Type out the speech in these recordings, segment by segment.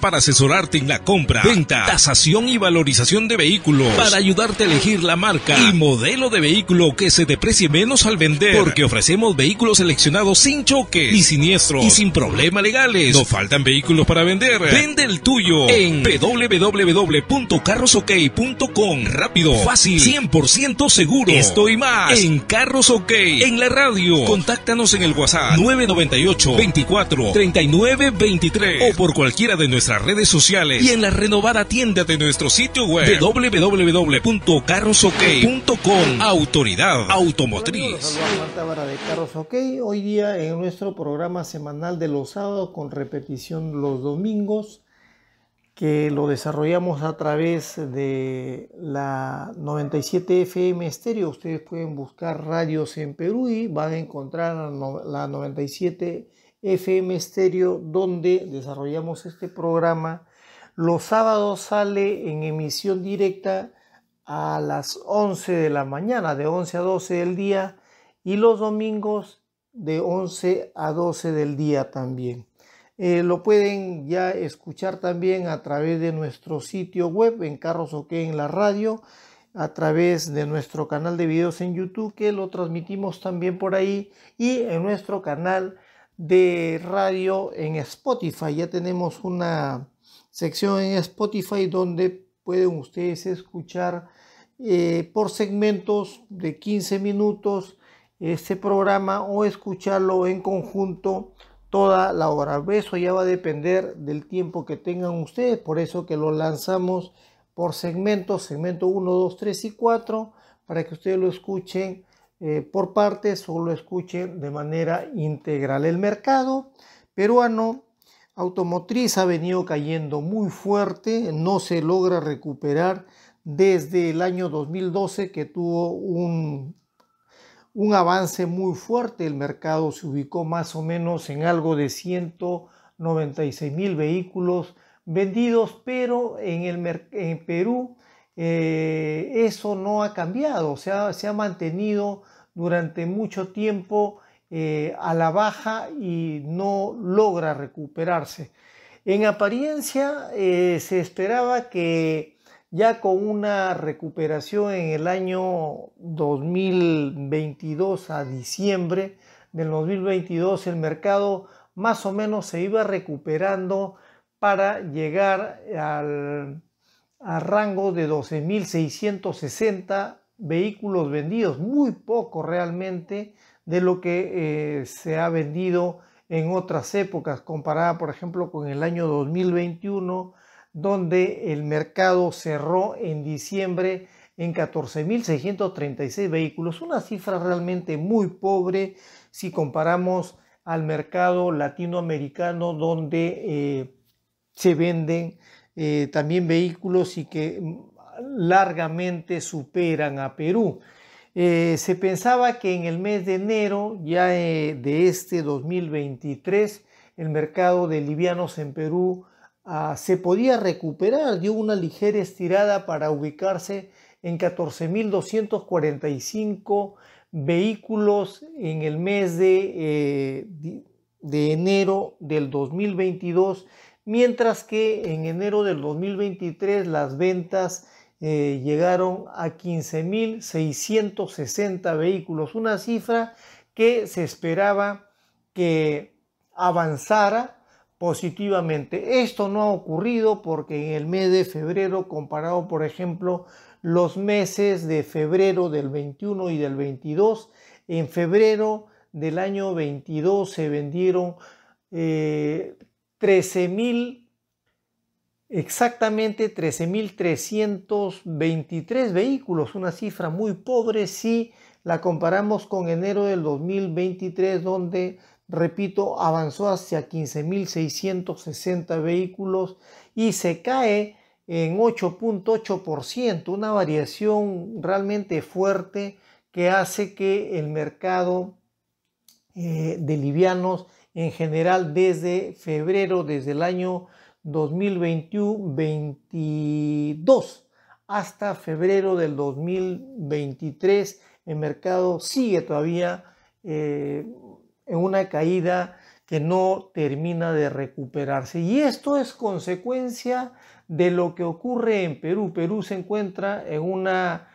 para asesorarte en la compra, venta, tasación y valorización de vehículos, para ayudarte a elegir la marca y modelo de vehículo que se deprecie menos al vender, porque ofrecemos vehículos seleccionados sin choques ni siniestros y sin problemas legales. No faltan vehículos para vender. Vende el tuyo en www.carrosok.com. Rápido, fácil, 100% seguro. Esto y más en Carros OK, en la radio. Contáctanos en el WhatsApp 998-24-3923 o por cualquiera de nuestras redes sociales y en la renovada tienda de nuestro sitio web www.carrosok.com. Autoridad Automotriz. Marta Vara de Carros OK. Hoy día en nuestro programa semanal de los sábados con repetición los domingos, que lo desarrollamos a través de la 97 FM Estéreo. Ustedes pueden buscar radios en Perú y van a encontrar la 97 FM Estéreo, donde desarrollamos este programa. Los sábados sale en emisión directa a las 11 de la mañana, de 11 a 12 del día, y los domingos de 11 a 12 del día también. Lo pueden ya escuchar también a través de nuestro sitio web en Carros OK en la radio, a través de nuestro canal de videos en YouTube, que lo transmitimos también por ahí, y en nuestro canal de radio en Spotify. Ya tenemos una sección en Spotify donde pueden ustedes escuchar por segmentos de 15 minutos este programa o escucharlo en conjunto toda la hora. Eso ya va a depender del tiempo que tengan ustedes, por eso que lo lanzamos por segmentos, segmento 1, 2, 3 y 4, para que ustedes lo escuchen por partes o lo escuchen de manera integral. El mercado peruano automotriz ha venido cayendo muy fuerte, no se logra recuperar desde el año 2012, que tuvo un avance muy fuerte. El mercado se ubicó más o menos en algo de 196.000 vehículos vendidos, pero en Perú eso no ha cambiado, se ha mantenido durante mucho tiempo a la baja y no logra recuperarse. En apariencia se esperaba que ya con una recuperación en el año 2022, a diciembre del 2022, el mercado más o menos se iba recuperando para llegar al rango de 12.660 vehículos vendidos, muy poco realmente de lo que se ha vendido en otras épocas, comparada por ejemplo con el año 2021, donde el mercado cerró en diciembre en 14.636 vehículos, una cifra realmente muy pobre si comparamos al mercado latinoamericano, donde se venden también vehículos y que largamente superan a Perú. Se pensaba que en el mes de enero ya de este 2023 el mercado de livianos en Perú se podía recuperar, dio una ligera estirada para ubicarse en 14.245 vehículos en el mes de enero del 2022, mientras que en enero del 2023 las ventas llegaron a 15.660 vehículos, una cifra que se esperaba que avanzara positivamente. Esto no ha ocurrido, porque en el mes de febrero, comparado por ejemplo los meses de febrero del 21 y del 22, en febrero del año 22 se vendieron 13.323 vehículos, una cifra muy pobre si la comparamos con enero del 2023, donde, repito, avanzó hacia 15.660 vehículos y se cae en 8.8%, una variación realmente fuerte que hace que el mercado de livianos en general desde febrero, desde el año 2022 hasta febrero del 2023, el mercado sigue todavía en una caída que no termina de recuperarse. Y esto es consecuencia de lo que ocurre en Perú. Perú se encuentra en una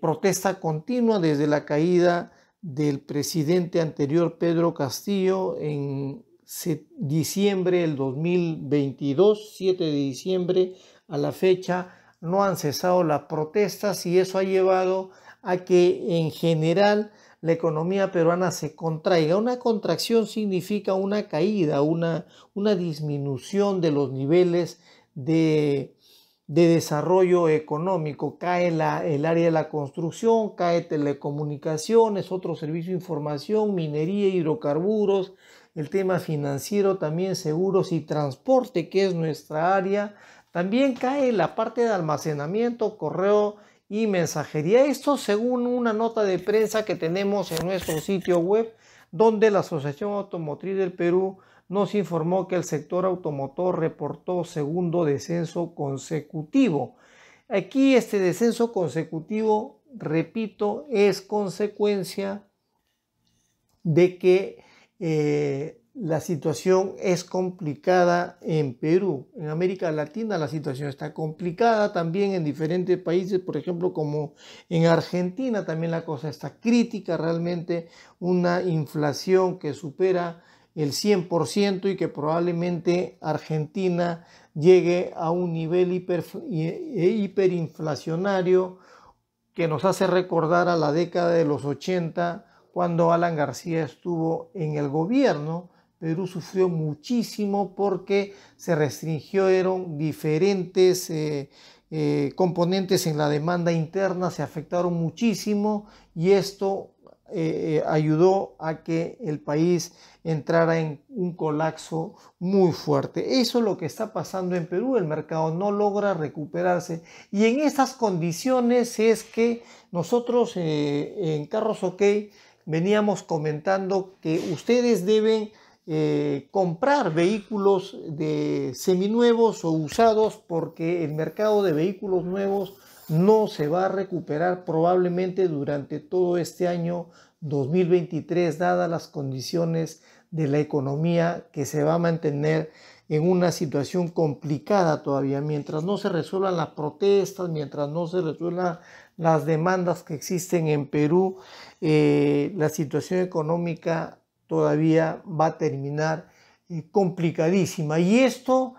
protesta continua desde la caída del presidente anterior Pedro Castillo en diciembre del 2022, 7 de diciembre a la fecha, no han cesado las protestas y eso ha llevado a que en general la economía peruana se contraiga. Una contracción significa una caída, una disminución de los niveles de desarrollo económico. Cae el área de la construcción, cae telecomunicaciones, otros servicios de información, minería, hidrocarburos, el tema financiero también, seguros y transporte, que es nuestra área. También cae la parte de almacenamiento, correo y mensajería. Esto según una nota de prensa que tenemos en nuestro sitio web, donde la Asociación Automotriz del Perú nos informó que el sector automotor reportó segundo descenso consecutivo. Aquí este descenso consecutivo, repito, es consecuencia de que la situación es complicada en Perú. En América Latina la situación está complicada también en diferentes países, por ejemplo como en Argentina también la cosa está crítica, realmente una inflación que supera el 100% y que probablemente Argentina llegue a un nivel hiperinflacionario que nos hace recordar a la década de los 80 cuando Alan García estuvo en el gobierno. Perú sufrió muchísimo porque se restringieron diferentes componentes en la demanda interna, se afectaron muchísimo y esto ayudó a que el país entrara en un colapso muy fuerte. Eso es lo que está pasando en Perú, el mercado no logra recuperarse y en estas condiciones es que nosotros en Carros OK veníamos comentando que ustedes deben comprar vehículos de seminuevos o usados porque el mercado de vehículos nuevos no se va a recuperar probablemente durante todo este año 2023, dadas las condiciones de la economía que se va a mantener en una situación complicada todavía. Mientras no se resuelvan las protestas, mientras no se resuelvan las demandas que existen en Perú, la situación económica todavía va a terminar complicadísima. Y esto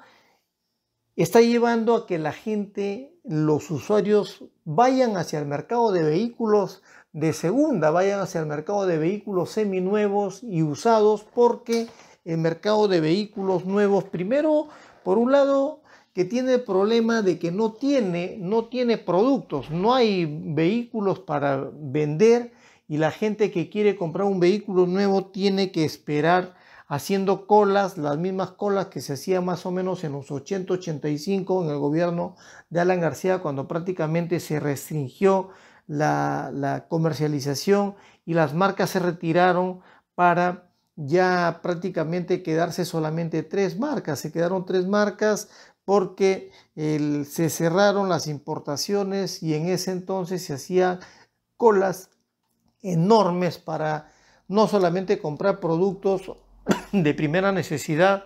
está llevando a que la gente, los usuarios, vayan hacia el mercado de vehículos de segunda, vayan hacia el mercado de vehículos seminuevos y usados, porque el mercado de vehículos nuevos, primero, por un lado, que tiene el problema de que no tiene productos, no hay vehículos para vender y la gente que quiere comprar un vehículo nuevo tiene que esperar haciendo colas, las mismas colas que se hacían más o menos en los 80-85 en el gobierno de Alan García, cuando prácticamente se restringió la comercialización y las marcas se retiraron para ya prácticamente quedarse solamente tres marcas. Se quedaron tres marcas porque se cerraron las importaciones y en ese entonces se hacían colas enormes para no solamente comprar productos de primera necesidad,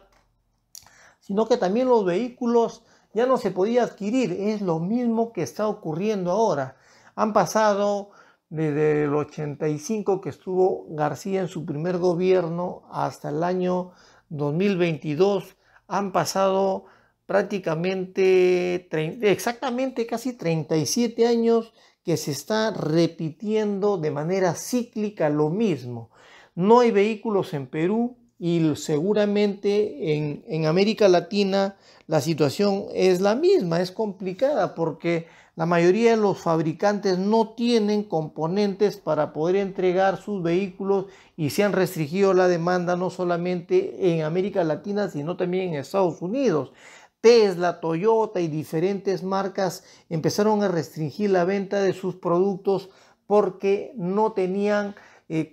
sino que también los vehículos ya no se podía adquirir. Es lo mismo que está ocurriendo ahora. Han pasado desde el 85 que estuvo García en su primer gobierno hasta el año 2022, han pasado prácticamente exactamente casi 37 años que se está repitiendo de manera cíclica lo mismo. No hay vehículos en Perú y seguramente en América Latina la situación es la misma, es complicada porque la mayoría de los fabricantes no tienen componentes para poder entregar sus vehículos y se han restringido la demanda no solamente en América Latina, sino también en Estados Unidos. Tesla, Toyota y diferentes marcas empezaron a restringir la venta de sus productos porque no tenían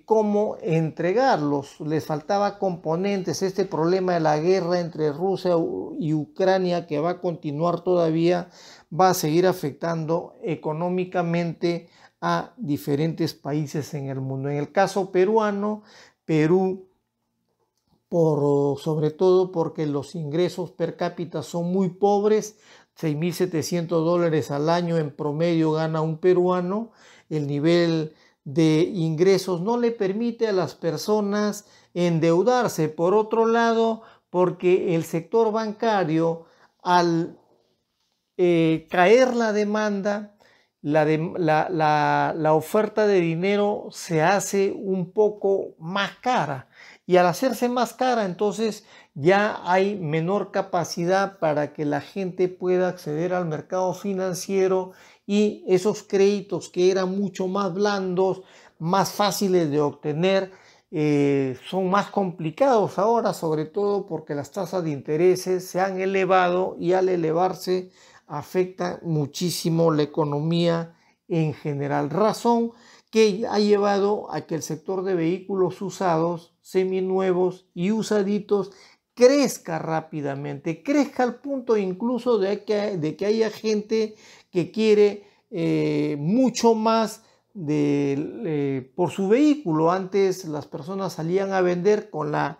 cómo entregarlos, les faltaba componentes. Este problema de la guerra entre Rusia y Ucrania que va a continuar todavía va a seguir afectando económicamente a diferentes países en el mundo. En el caso peruano, Perú sobre todo porque los ingresos per cápita son muy pobres, $6,700 al año en promedio gana un peruano. El nivel de ingresos no le permite a las personas endeudarse. Por otro lado, porque el sector bancario, al caer la demanda, la oferta de dinero se hace un poco más cara, y al hacerse más cara entonces ya hay menor capacidad para que la gente pueda acceder al mercado financiero, y esos créditos que eran mucho más blandos, más fáciles de obtener, son más complicados ahora, sobre todo porque las tasas de intereses se han elevado, y al elevarse afecta muchísimo la economía en general, razón que ha llevado a que el sector de vehículos usados, seminuevos y usaditos crezca rápidamente, crezca al punto incluso de que haya gente que quiere mucho más por su vehículo. Antes las personas salían a vender con la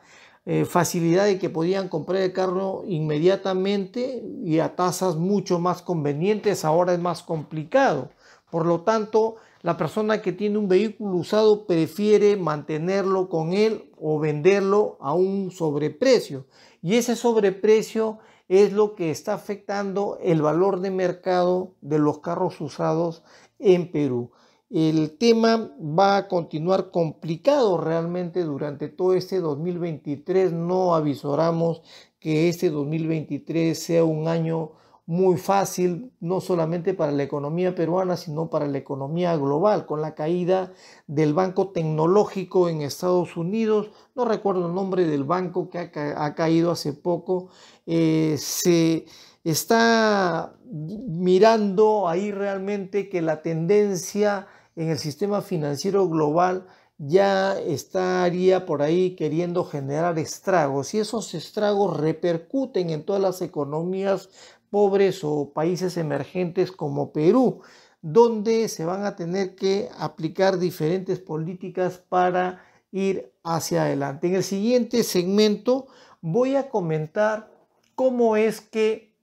facilidad de que podían comprar el carro inmediatamente y a tasas mucho más convenientes. Ahora es más complicado, por lo tanto la persona que tiene un vehículo usado prefiere mantenerlo con él o venderlo a un sobreprecio, y ese sobreprecio es lo que está afectando el valor de mercado de los carros usados en Perú. El tema va a continuar complicado realmente durante todo este 2023. No avisoramos que este 2023 sea un año muy fácil, no solamente para la economía peruana, sino para la economía global, con la caída del banco tecnológico en Estados Unidos. No recuerdo el nombre del banco que ha caído hace poco. Se está mirando ahí realmente que la tendencia en el sistema financiero global ya estaría por ahí queriendo generar estragos, y esos estragos repercuten en todas las economías pobres o países emergentes como Perú, donde se van a tener que aplicar diferentes políticas para ir hacia adelante. En el siguiente segmento voy a comentar cómo es que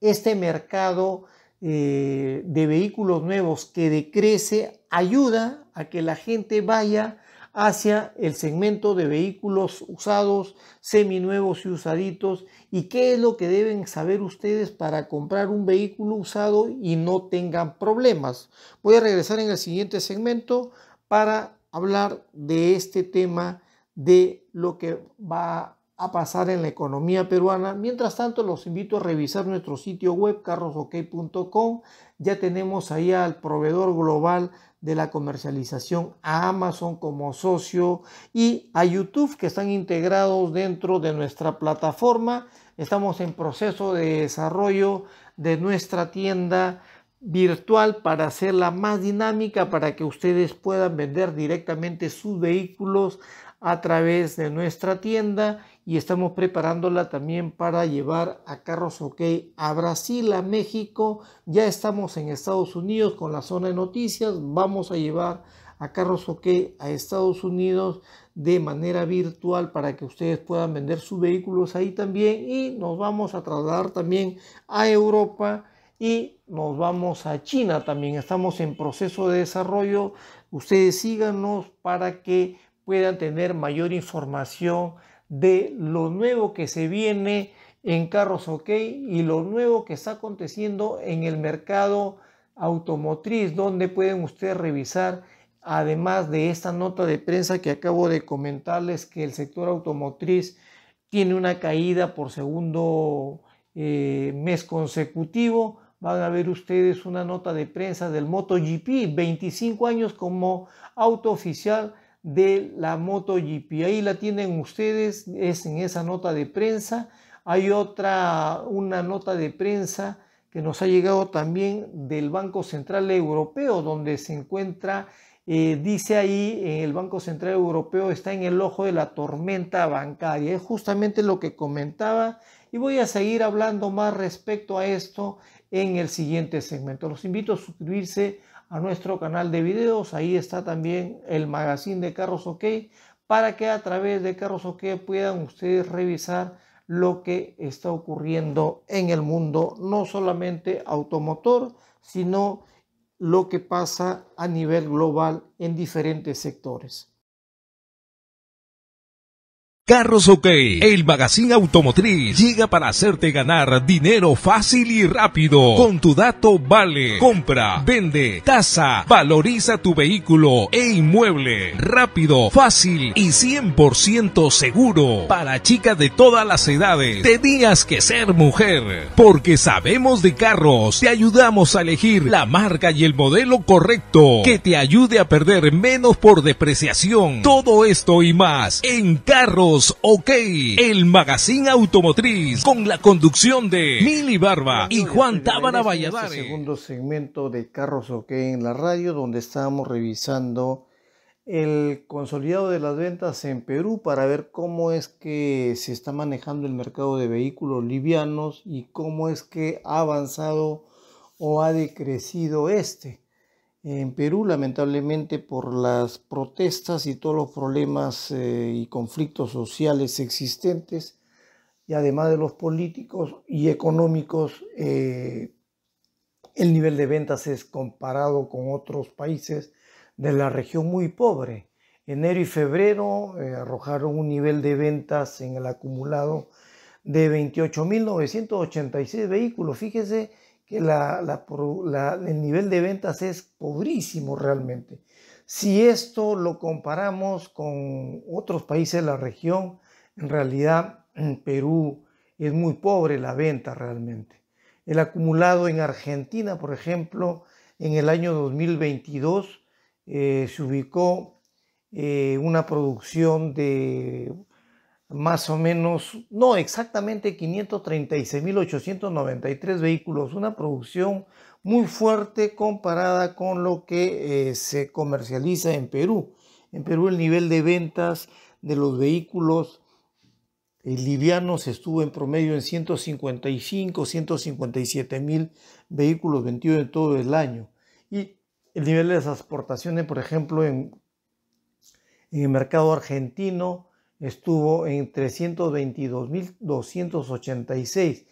este mercado de vehículos nuevos que decrece ayuda a que la gente vaya hacia el segmento de vehículos usados, seminuevos y usaditos, y qué es lo que deben saber ustedes para comprar un vehículo usado y no tengan problemas. Voy a regresar en el siguiente segmento para hablar de este tema, de lo que va a pasar en la economía peruana. Mientras tanto, los invito a revisar nuestro sitio web carrosok.com. Ya tenemos ahí al proveedor global de la comercialización, a Amazon como socio, y a YouTube, que están integrados dentro de nuestra plataforma. Estamos en proceso de desarrollo de nuestra tienda virtual para hacerla más dinámica, para que ustedes puedan vender directamente sus vehículos a través de nuestra tienda, y estamos preparándola también para llevar a Carros OK a Brasil, a México. Ya estamos en Estados Unidos con la zona de noticias. Vamos a llevar a Carros OK a Estados Unidos de manera virtual para que ustedes puedan vender sus vehículos ahí también, y nos vamos a trasladar también a Europa y nos vamos a China también. Estamos en proceso de desarrollo. Ustedes síganos para que puedan tener mayor información de lo nuevo que se viene en Carros OK y lo nuevo que está aconteciendo en el mercado automotriz, donde pueden ustedes revisar, además de esta nota de prensa que acabo de comentarles, que el sector automotriz tiene una caída por segundo mes consecutivo. Van a ver ustedes una nota de prensa del MotoGP, 25 años como auto oficial de la MotoGP. Ahí la tienen ustedes, es en esa nota de prensa. Hay una nota de prensa que nos ha llegado también del Banco Central Europeo, donde se encuentra, dice ahí, el Banco Central Europeo está en el ojo de la tormenta bancaria. Es justamente lo que comentaba, y voy a seguir hablando más respecto a esto en el siguiente segmento. Los invito a suscribirse a nuestro canal de videos. Ahí está también el magazine de Carros OK para que a través de Carros OK puedan ustedes revisar lo que está ocurriendo en el mundo, no solamente automotor, sino lo que pasa a nivel global en diferentes sectores. Carros OK, el magazine automotriz, llega para hacerte ganar dinero fácil y rápido. Con tu dato vale, compra, vende, tasa, valoriza tu vehículo e inmueble. Rápido, fácil y 100% seguro. Para chicas de todas las edades, tenías que ser mujer. Porque sabemos de carros, te ayudamos a elegir la marca y el modelo correcto, que te ayude a perder menos por depreciación. Todo esto y más en Carros OK, el magazine automotriz, con la conducción de Mili Barba y Juan Tábara Valladares. Este segundo segmento de Carros OK en la radio, donde estábamos revisando el consolidado de las ventas en Perú para ver cómo es que se está manejando el mercado de vehículos livianos y cómo es que ha avanzado o ha decrecido este. En Perú, lamentablemente, por las protestas y todos los problemas y conflictos sociales existentes, y además de los políticos y económicos, el nivel de ventas es comparado con otros países de la región muy pobre. Enero y febrero arrojaron un nivel de ventas en el acumulado de 28.986 vehículos. Fíjese que el nivel de ventas es pobrísimo realmente. Si esto lo comparamos con otros países de la región, en realidad en Perú es muy pobre la venta realmente. El acumulado en Argentina, por ejemplo, en el año 2022 se ubicó una producción de más o menos, no exactamente, 536.893 vehículos, una producción muy fuerte comparada con lo que se comercializa en Perú. En Perú el nivel de ventas de los vehículos livianos estuvo en promedio en 157.000 vehículos vendidos en todo el año. Y el nivel de las exportaciones, por ejemplo, en el mercado argentino, estuvo en 322.286.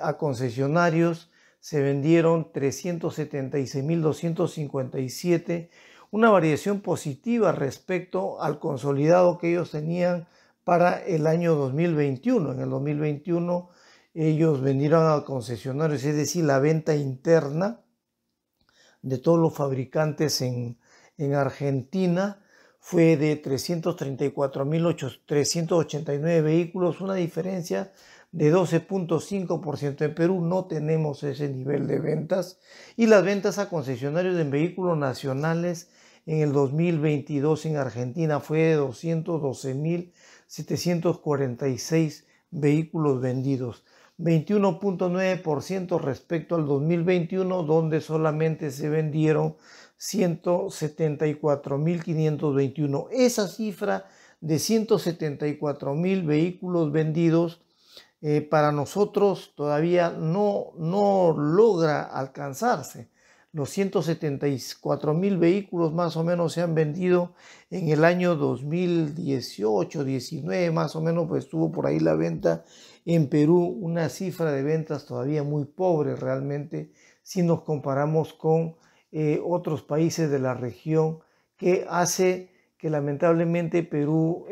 A concesionarios se vendieron 376.257, una variación positiva respecto al consolidado que ellos tenían para el año 2021. En el 2021 ellos vendieron a concesionarios, es decir, la venta interna de todos los fabricantes en Argentina fue de 334.389 vehículos, una diferencia de 12.5%. En Perú no tenemos ese nivel de ventas, y las ventas a concesionarios en vehículos nacionales en el 2022 en Argentina fue de 212.746 vehículos vendidos, 21.9% respecto al 2021, donde solamente se vendieron 174.521. Esa cifra de 174.000 vehículos vendidos para nosotros todavía no logra alcanzarse. Los 174.000 vehículos más o menos se han vendido en el año 2018-19, más o menos, pues estuvo por ahí la venta en Perú, una cifra de ventas todavía muy pobre realmente si nos comparamos con otros países de la región, que hace que lamentablemente Perú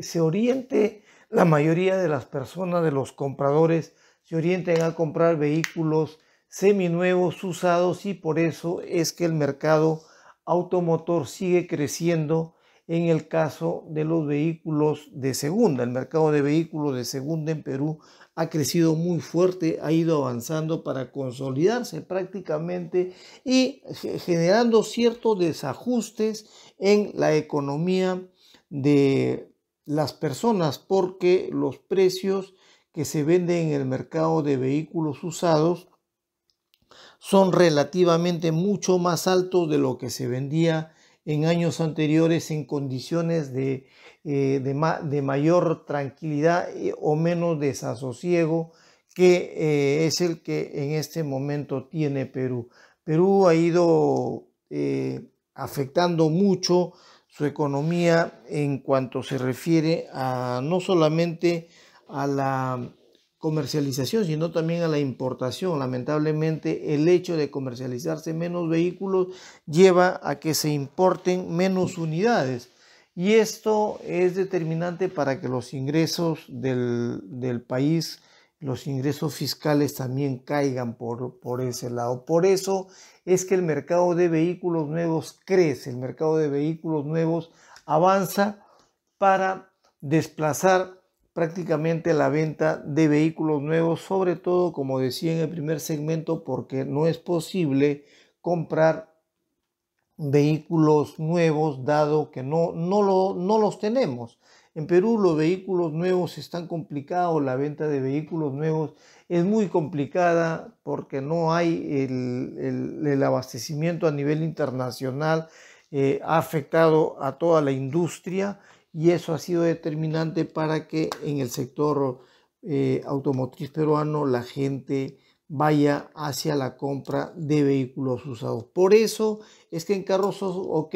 se oriente, la mayoría de las personas, de los compradores, se orienten a comprar vehículos seminuevos, usados, y por eso es que el mercado automotor sigue creciendo en el caso de los vehículos de segunda. El mercado de vehículos de segunda en Perú ha crecido muy fuerte, ha ido avanzando para consolidarse prácticamente y generando ciertos desajustes en la economía de las personas, porque los precios que se venden en el mercado de vehículos usados son relativamente mucho más altos de lo que se vendía en años anteriores, en condiciones de mayor tranquilidad o menos desasosiego, que es el que en este momento tiene Perú. Perú ha ido afectando mucho su economía en cuanto se refiere a no solamente a la comercialización, sino también a la importación. Lamentablemente, el hecho de comercializarse menos vehículos lleva a que se importen menos unidades. Y esto es determinante para que los ingresos del país, los ingresos fiscales también caigan por ese lado. Por eso es que el mercado de vehículos nuevos crece, el mercado de vehículos nuevos avanza para desplazar prácticamente la venta de vehículos nuevos, sobre todo, como decía en el primer segmento, porque no es posible comprar vehículos nuevos, dado que no los tenemos. En Perú los vehículos nuevos están complicados, la venta de vehículos nuevos es muy complicada porque no hay el abastecimiento a nivel internacional, ha afectado a toda la industria y eso ha sido determinante para que en el sector automotriz peruano la gente vaya hacia la compra de vehículos usados. Por eso es que en Carros OK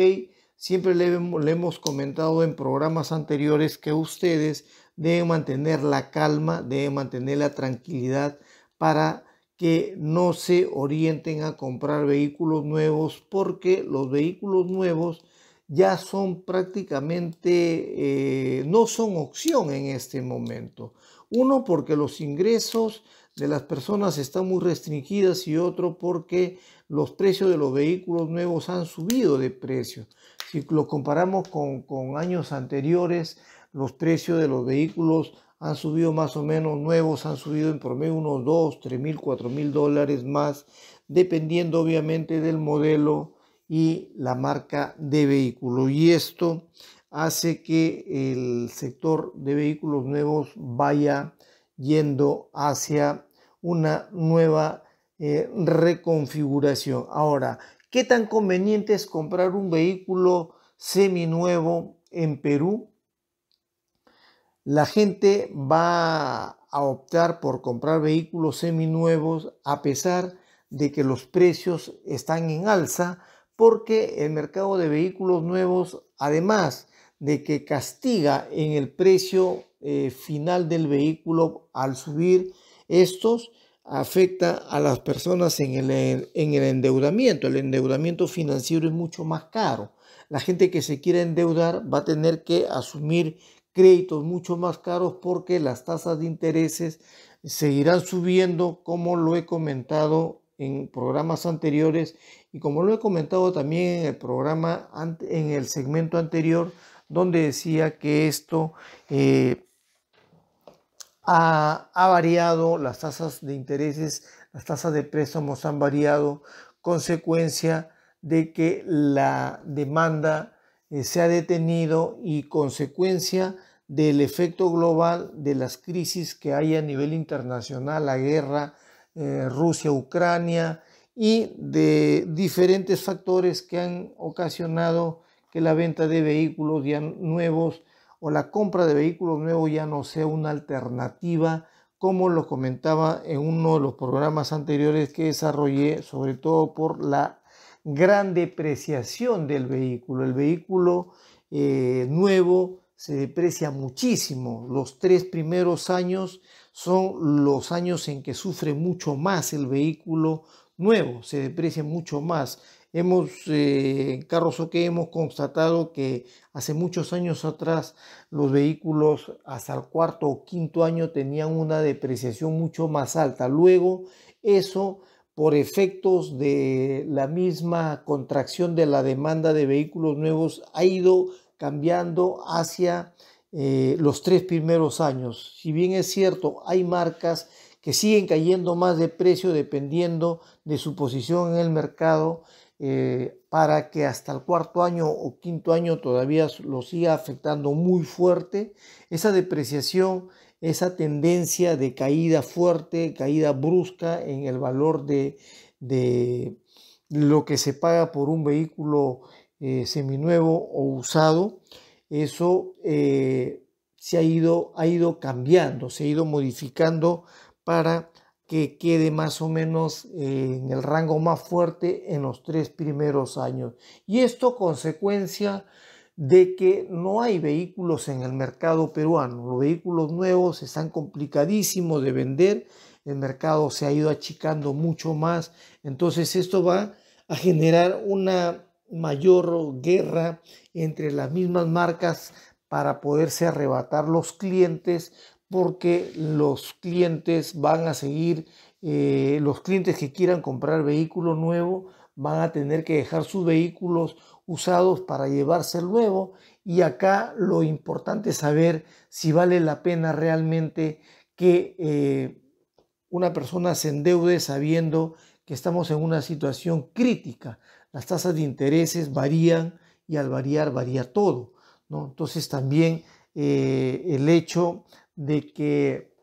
siempre le hemos comentado en programas anteriores que ustedes deben mantener la calma, deben mantener la tranquilidad para que no se orienten a comprar vehículos nuevos, porque los vehículos nuevos ya son prácticamente no son opción en este momento. Uno, porque los ingresos de las personas están muy restringidas, y otro porque los precios de los vehículos nuevos han subido de precio. Si lo comparamos con años anteriores, los precios de los vehículos han subido más o menos, nuevos han subido en promedio unos 2, 3 mil, 4 mil dólares más, dependiendo obviamente del modelo y la marca de vehículo. Y esto hace que el sector de vehículos nuevos vaya yendo hacia una nueva reconfiguración. Ahora, ¿qué tan conveniente es comprar un vehículo seminuevo en Perú? La gente va a optar por comprar vehículos seminuevos a pesar de que los precios están en alza, porque el mercado de vehículos nuevos, además de que castiga en el precio final del vehículo, al subir estos afecta a las personas en el endeudamiento. El endeudamiento financiero es mucho más caro. La gente que se quiera endeudar va a tener que asumir créditos mucho más caros porque las tasas de intereses seguirán subiendo, como lo he comentado en programas anteriores y como lo he comentado también en el programa, en el segmento anterior, donde decía que esto ha variado, las tasas de intereses, las tasas de préstamos han variado, consecuencia de que la demanda se ha detenido y consecuencia del efecto global de las crisis que hay a nivel internacional, la guerra Rusia-Ucrania y de diferentes factores que han ocasionado que la venta de vehículos ya nuevos o la compra de vehículos nuevos ya no sea una alternativa, como lo comentaba en uno de los programas anteriores que desarrollé, sobre todo por la gran depreciación del vehículo. El vehículo nuevo se deprecia muchísimo. Los tres primeros años son los años en que sufre mucho más el vehículo nuevo, se deprecia mucho más. En Carros OK hemos constatado que hace muchos años atrás los vehículos hasta el cuarto o quinto año tenían una depreciación mucho más alta. Luego eso, por efectos de la misma contracción de la demanda de vehículos nuevos, ha ido cambiando hacia los tres primeros años. Si bien es cierto, hay marcas que siguen cayendo más de precio dependiendo de su posición en el mercado, para que hasta el cuarto año o quinto año todavía lo siga afectando muy fuerte. Esa depreciación, esa tendencia de caída fuerte, caída brusca en el valor de lo que se paga por un vehículo seminuevo o usado, eso ha ido cambiando, se ha ido modificando para que quede más o menos en el rango más fuerte en los tres primeros años. Y esto consecuencia de que no hay vehículos en el mercado peruano. Los vehículos nuevos están complicadísimos de vender, el mercado se ha ido achicando mucho más, entonces esto va a generar una mayor guerra entre las mismas marcas para poderse arrebatar los clientes, porque los clientes van a seguir, los clientes que quieran comprar vehículo nuevo van a tener que dejar sus vehículos usados para llevarse el nuevo, y acá lo importante es saber si vale la pena realmente que una persona se endeude, sabiendo que estamos en una situación crítica. Las tasas de intereses varían y al variar varía todo, ¿no? Entonces también el hecho de que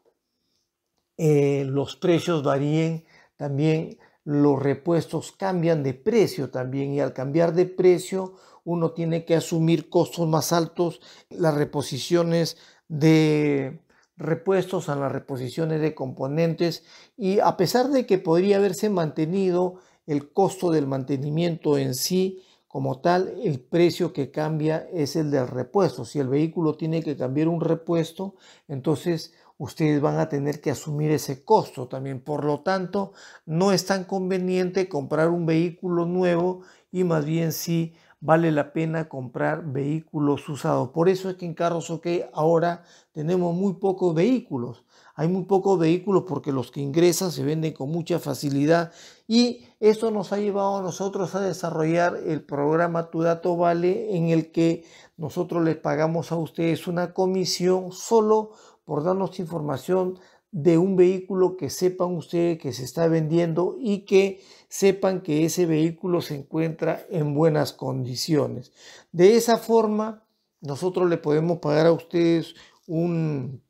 los precios varíen, también los repuestos cambian de precio también, y al cambiar de precio uno tiene que asumir costos más altos, las reposiciones de repuestos, a las reposiciones de componentes, y a pesar de que podría haberse mantenido el costo del mantenimiento en sí como tal, el precio que cambia es el del repuesto. Si el vehículo tiene que cambiar un repuesto, entonces ustedes van a tener que asumir ese costo también. Por lo tanto, no es tan conveniente comprar un vehículo nuevo, y más bien sí vale la pena comprar vehículos usados. Por eso es que en Carros OK ahora tenemos muy pocos vehículos. Hay muy pocos vehículos porque los que ingresan se venden con mucha facilidad, y esto nos ha llevado a nosotros a desarrollar el programa Tu Dato Vale, en el que nosotros les pagamos a ustedes una comisión solo por darnos información de un vehículo que sepan ustedes que se está vendiendo y que sepan que ese vehículo se encuentra en buenas condiciones. De esa forma, nosotros le podemos pagar a ustedes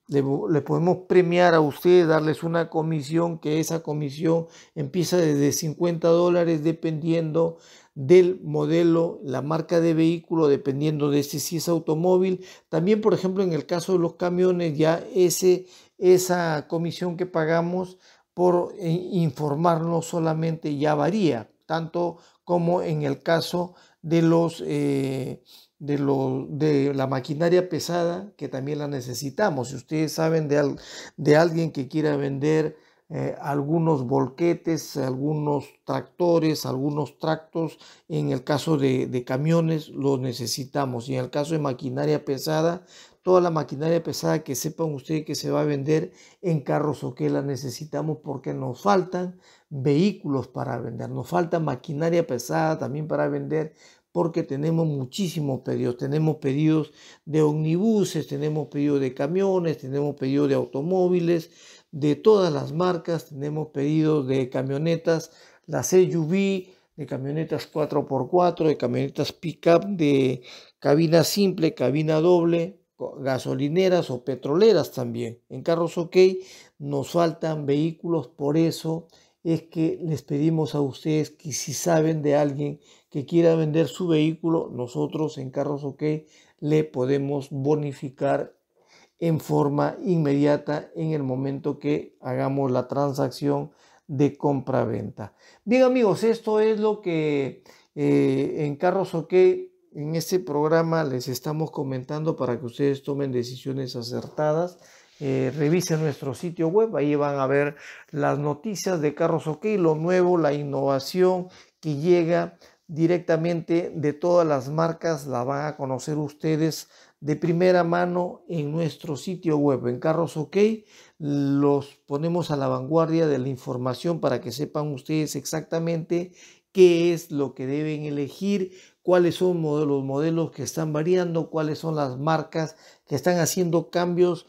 le podemos premiar a ustedes, darles una comisión, que esa comisión empieza desde $50 dependiendo del modelo, la marca de vehículo, dependiendo de si es automóvil. También, por ejemplo, en el caso de los camiones, ya esa comisión que pagamos por informarnos solamente ya varía, tanto como en el caso de los de la maquinaria pesada, que también la necesitamos. Si ustedes saben de alguien que quiera vender algunos volquetes, algunos tractores, algunos tractos, en el caso de camiones los necesitamos, y en el caso de maquinaria pesada, toda la maquinaria pesada que sepan ustedes que se va a vender en Carros OK la necesitamos, porque nos faltan vehículos para vender, nos falta maquinaria pesada también para vender, porque tenemos muchísimos pedidos. Tenemos pedidos de omnibuses, tenemos pedidos de camiones, tenemos pedidos de automóviles, de todas las marcas, tenemos pedidos de camionetas, las SUV, de camionetas 4x4, de camionetas pickup, de cabina simple, cabina doble, gasolineras o petroleras también. En Carros OK nos faltan vehículos, por eso es que les pedimos a ustedes que si saben de alguien que quiera vender su vehículo, nosotros en Carros OK le podemos bonificar en forma inmediata en el momento que hagamos la transacción de compra-venta. Bien, amigos, esto es lo que en Carros OK en este programa les estamos comentando para que ustedes tomen decisiones acertadas. Revisen nuestro sitio web, ahí van a ver las noticias de Carros OK, lo nuevo, la innovación que llega directamente de todas las marcas, la van a conocer ustedes de primera mano en nuestro sitio web. En Carros OK los ponemos a la vanguardia de la información para que sepan ustedes exactamente qué es lo que deben elegir, cuáles son los modelos que están variando, cuáles son las marcas que están haciendo cambios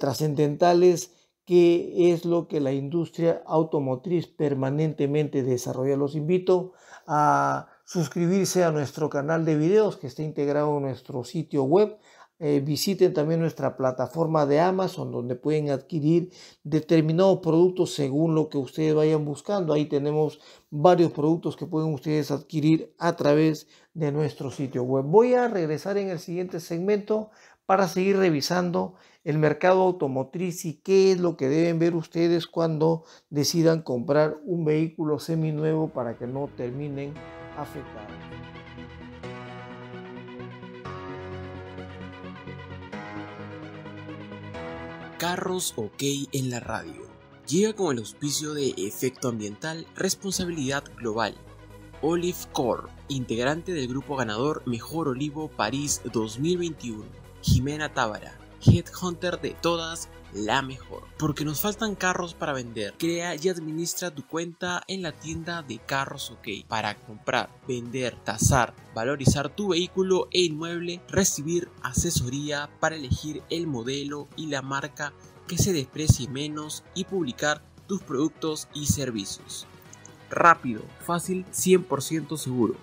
trascendentales, que es lo que la industria automotriz permanentemente desarrolla. Los invito a suscribirse a nuestro canal de videos que está integrado en nuestro sitio web. Visiten también nuestra plataforma de Amazon, donde pueden adquirir determinados productos según lo que ustedes vayan buscando. Ahí tenemos varios productos que pueden ustedes adquirir a través de nuestro sitio web. Voy a regresar en el siguiente segmento para seguir revisando el mercado automotriz y qué es lo que deben ver ustedes cuando decidan comprar un vehículo seminuevo para que no terminen afectados. Carros OK en la radio. Llega con el auspicio de Efecto Ambiental, Responsabilidad Global, Olive Corp, integrante del grupo ganador Mejor Olivo París 2021, Jimena Tábara, Headhunter de todas, la mejor. Porque nos faltan carros para vender. Crea y administra tu cuenta en la tienda de Carros OK para comprar, vender, tasar, valorizar tu vehículo e inmueble, recibir asesoría para elegir el modelo y la marca que se desprecie menos y publicar tus productos y servicios. Rápido, fácil, 100% seguro.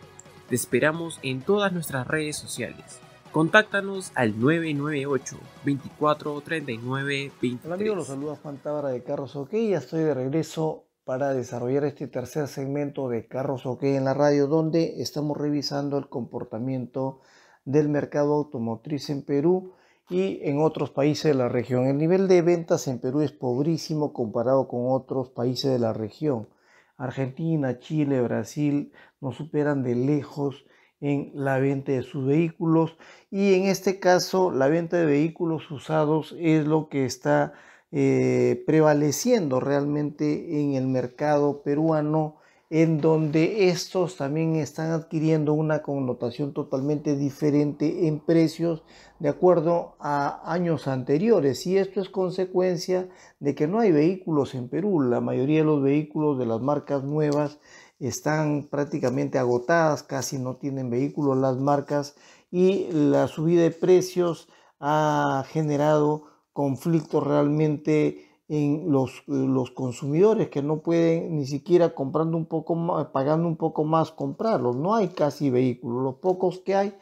Te esperamos en todas nuestras redes sociales. Contáctanos al 998-2439-23. Hola amigos, los saluda Marta Vara de Carros OK. Ya estoy de regreso para desarrollar este tercer segmento de Carros OK en la radio, donde estamos revisando el comportamiento del mercado automotriz en Perú y en otros países de la región. El nivel de ventas en Perú es pobrísimo comparado con otros países de la región. Argentina, Chile, Brasil nos superan de lejos en la venta de sus vehículos, y en este caso la venta de vehículos usados es lo que está prevaleciendo realmente en el mercado peruano, en donde estos también están adquiriendo una connotación totalmente diferente en precios de acuerdo a años anteriores, y esto es consecuencia de que no hay vehículos en Perú. La mayoría de los vehículos de las marcas nuevas están prácticamente agotadas, casi no tienen vehículos las marcas, y la subida de precios ha generado conflictos realmente en los consumidores, que no pueden ni siquiera comprando un poco más, pagando un poco más, comprarlos. No hay casi vehículos, los pocos que hay,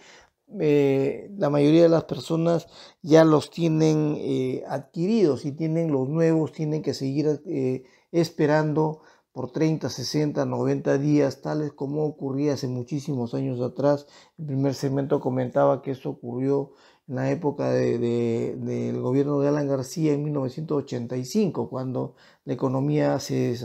la mayoría de las personas ya los tienen adquiridos, y tienen los nuevos, tienen que seguir esperando por 30, 60, 90 días, tales como ocurría hace muchísimos años atrás. El primer segmento comentaba que esto ocurrió en la época del gobierno de Alan García en 1985, cuando la economía se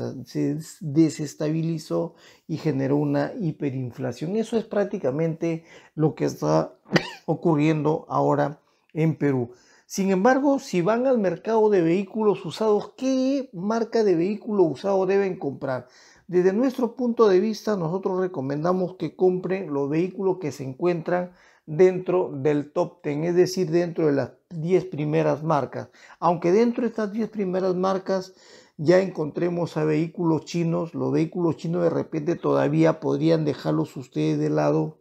desestabilizó y generó una hiperinflación. Eso es prácticamente lo que está ocurriendo ahora en Perú. Sin embargo, si van al mercado de vehículos usados, ¿qué marca de vehículo usado deben comprar? Desde nuestro punto de vista, nosotros recomendamos que compren los vehículos que se encuentran dentro del top 10, es decir, dentro de las 10 primeras marcas. Aunque dentro de estas 10 primeras marcas ya encontremos a vehículos chinos, los vehículos chinos de repente todavía podrían dejarlos ustedes de lado,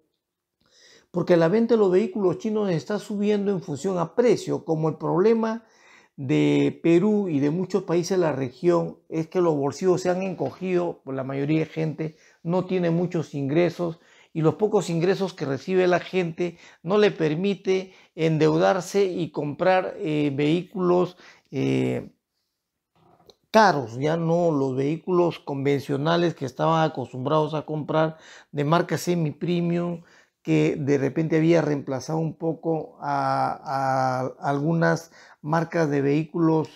porque la venta de los vehículos chinos está subiendo en función a precio. Como el problema de Perú y de muchos países de la región es que los bolsillos se han encogido, la mayoría de gente no tiene muchos ingresos, y los pocos ingresos que recibe la gente no le permite endeudarse y comprar vehículos caros, ya no los vehículos convencionales que estaban acostumbrados a comprar de marca semi premium, que de repente había reemplazado un poco a algunas marcas de vehículos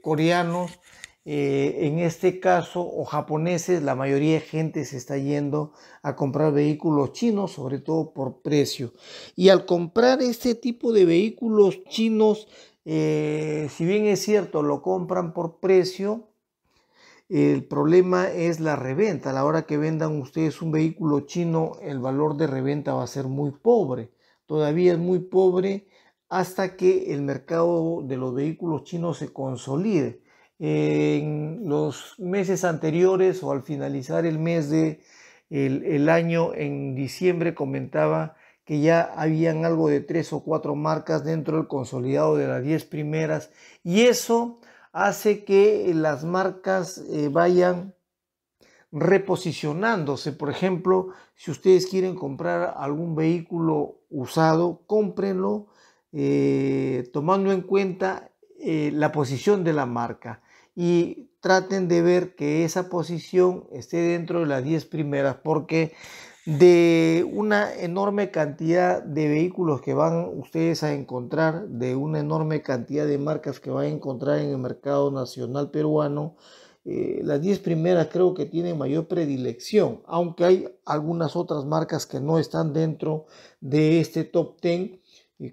coreanos, en este caso, o japoneses. La mayoría de gente se está yendo a comprar vehículos chinos, sobre todo por precio. Y al comprar este tipo de vehículos chinos, si bien es cierto, lo compran por precio, el problema es la reventa. A la hora que vendan ustedes un vehículo chino, el valor de reventa va a ser muy pobre. Todavía es muy pobre hasta que el mercado de los vehículos chinos se consolide. En los meses anteriores, o al finalizar el mes del año, en diciembre, comentaba que ya habían algo de 3 o 4 marcas dentro del consolidado de las 10 primeras, y eso hace que las marcas vayan reposicionándose. Por ejemplo, si ustedes quieren comprar algún vehículo usado, cómprenlo tomando en cuenta la posición de la marca, y traten de ver que esa posición esté dentro de las 10 primeras, porque de una enorme cantidad de vehículos que van ustedes a encontrar, de una enorme cantidad de marcas que van a encontrar en el mercado nacional peruano, las 10 primeras creo que tienen mayor predilección, aunque hay algunas otras marcas que no están dentro de este top 10,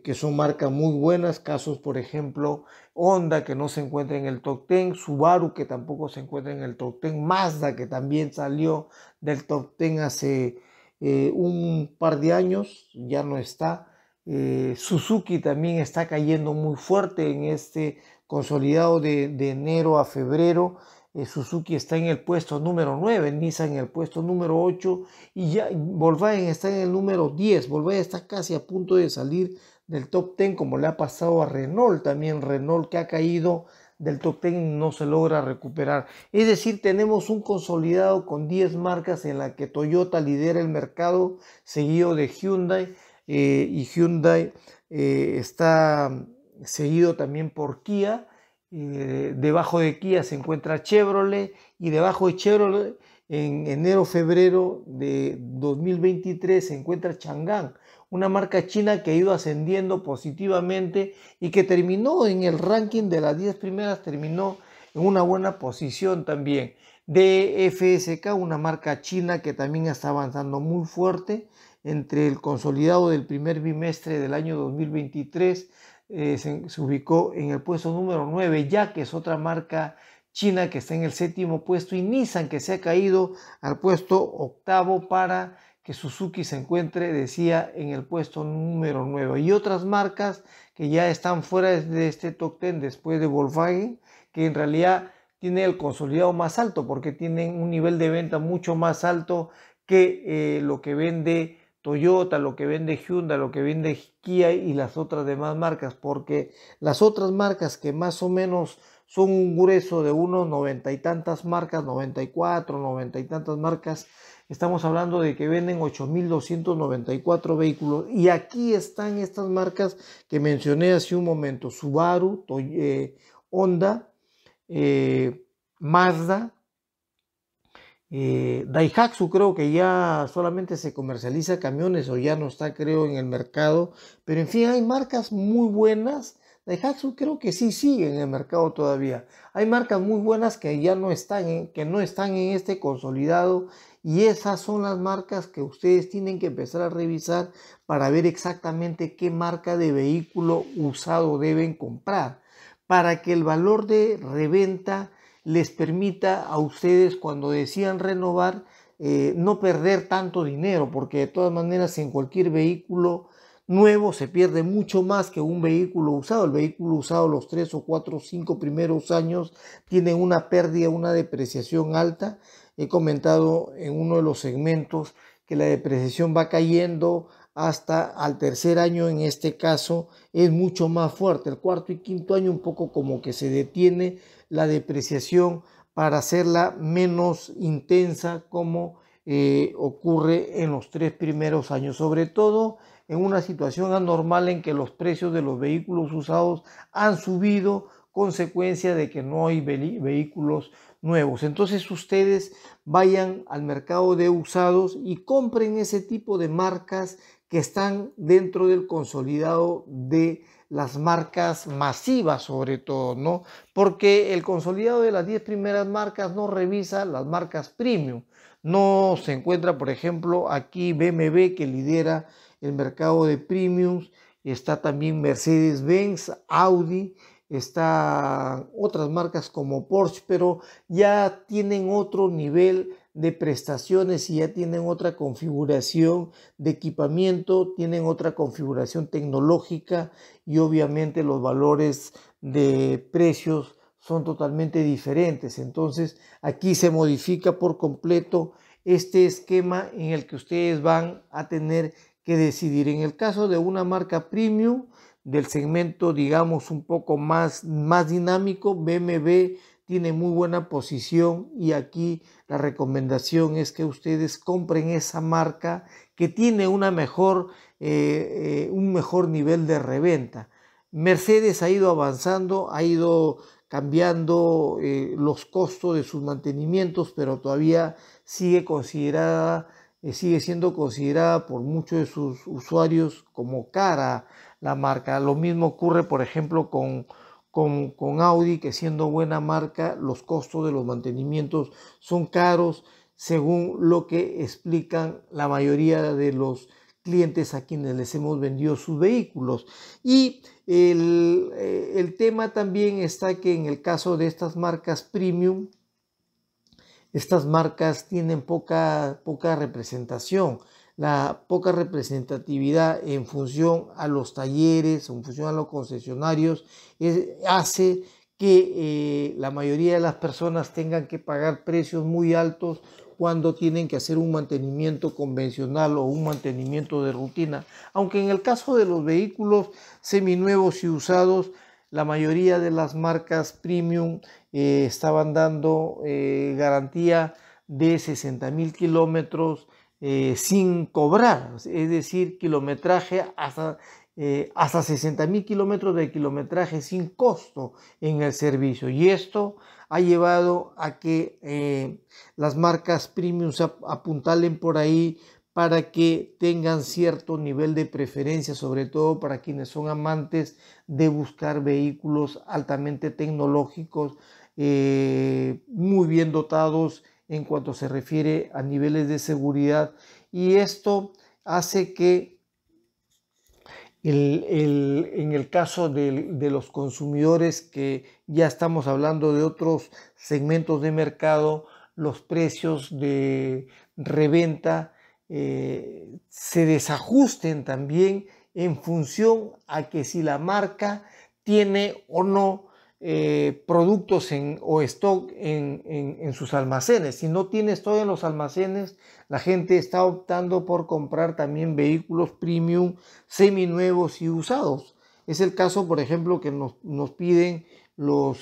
que son marcas muy buenas. Casos, por ejemplo, Honda, que no se encuentra en el top 10, Subaru, que tampoco se encuentra en el top 10, Mazda, que también salió del top 10 hace un par de años, ya no está, Suzuki también está cayendo muy fuerte en este consolidado de enero a febrero, Suzuki está en el puesto número 9, Nissan en el puesto número 8 y ya Volkswagen está en el número 10, Volkswagen está casi a punto de salir del top 10 como le ha pasado a Renault, también Renault que ha caído del top 10 no se logra recuperar. Es decir, tenemos un consolidado con 10 marcas en la que Toyota lidera el mercado, seguido de Hyundai y Hyundai está seguido también por Kia, debajo de Kia se encuentra Chevrolet y debajo de Chevrolet en enero-febrero de 2023 se encuentra Changan, una marca china que ha ido ascendiendo positivamente y que terminó en el ranking de las 10 primeras, terminó en una buena posición también. DFSK, una marca china que también está avanzando muy fuerte entre el consolidado del primer bimestre del año 2023, se ubicó en el puesto número 9, ya que es otra marca china que está en el 7º puesto, y Nissan que se ha caído al puesto 8º para que Suzuki se encuentre, decía, en el puesto número 9. Y otras marcas que ya están fuera de este top 10 después de Volkswagen, que en realidad tiene el consolidado más alto porque tienen un nivel de venta mucho más alto que lo que vende Toyota, lo que vende Hyundai, lo que vende Kia y las otras demás marcas, porque las otras marcas que más o menos son un grueso de unos 90 y tantas marcas, 94, 90 y tantas marcas, estamos hablando de que venden 8.294 vehículos y aquí están estas marcas que mencioné hace un momento, Subaru, Honda, Mazda, Daihatsu creo que ya solamente se comercializa camiones o ya no está creo en el mercado, pero en fin hay marcas muy buenas. Daihatsu creo que sí sigue en el mercado todavía. Hay marcas muy buenas que ya no están en este consolidado y esas son las marcas que ustedes tienen que empezar a revisar para ver exactamente qué marca de vehículo usado deben comprar para que el valor de reventa les permita a ustedes cuando decidan renovar no perder tanto dinero, porque de todas maneras en cualquier vehículo nuevo se pierde mucho más que un vehículo usado. El vehículo usado los 3 o 4 o 5 primeros años tiene una pérdida, una depreciación alta. He comentado en uno de los segmentos que la depreciación va cayendo hasta al tercer año, en este caso es mucho más fuerte. El cuarto y quinto año un poco como que se detiene la depreciación para hacerla menos intensa como ocurre en los 3 primeros años, sobre todo en una situación anormal en que los precios de los vehículos usados han subido, consecuencia de que no hay vehículos nuevos. Entonces ustedes vayan al mercado de usados y compren ese tipo de marcas que están dentro del consolidado de las marcas masivas sobre todo, ¿no? Porque el consolidado de las 10 primeras marcas no revisa las marcas premium. No se encuentra, por ejemplo, aquí BMW que lidera el mercado de premiums, está también Mercedes-Benz, Audi, están otras marcas como Porsche, pero ya tienen otro nivel de prestaciones y ya tienen otra configuración de equipamiento, tienen otra configuración tecnológica y obviamente los valores de precios son totalmente diferentes. Entonces aquí se modifica por completo este esquema en el que ustedes van a tener que decidir. En el caso de una marca premium del segmento, digamos, un poco más dinámico, BMW tiene muy buena posición y aquí la recomendación es que ustedes compren esa marca que tiene una mejor, un mejor nivel de reventa. Mercedes ha ido avanzando, ha ido cambiando los costos de sus mantenimientos, pero todavía sigue siendo considerada por muchos de sus usuarios como cara la marca. Lo mismo ocurre, por ejemplo, con Audi, que siendo buena marca, los costos de los mantenimientos son caros, según lo que explican la mayoría de los clientes a quienes les hemos vendido sus vehículos. Y el tema también está que en el caso de estas marcas premium, estas marcas tienen poca representación, la poca representatividad en función a los talleres, en función a los concesionarios, hace que la mayoría de las personas tengan que pagar precios muy altos cuando tienen que hacer un mantenimiento convencional o un mantenimiento de rutina. Aunque en el caso de los vehículos seminuevos y usados, la mayoría de las marcas premium estaban dando garantía de 60.000 kilómetros sin cobrar, es decir, kilometraje hasta 60.000 kilómetros de kilometraje sin costo en el servicio, y esto ha llevado a que las marcas premium se apuntalen por ahí para que tengan cierto nivel de preferencia, sobre todo para quienes son amantes de buscar vehículos altamente tecnológicos, muy bien dotados en cuanto se refiere a niveles de seguridad, y esto hace que en el caso de los consumidores, que ya estamos hablando de otros segmentos de mercado, los precios de reventa se desajusten también en función a que si la marca tiene o no productos o stock en sus almacenes. Si no tiene stock en los almacenes, la gente está optando por comprar también vehículos premium seminuevos y usados. Es el caso, por ejemplo, que nos piden los...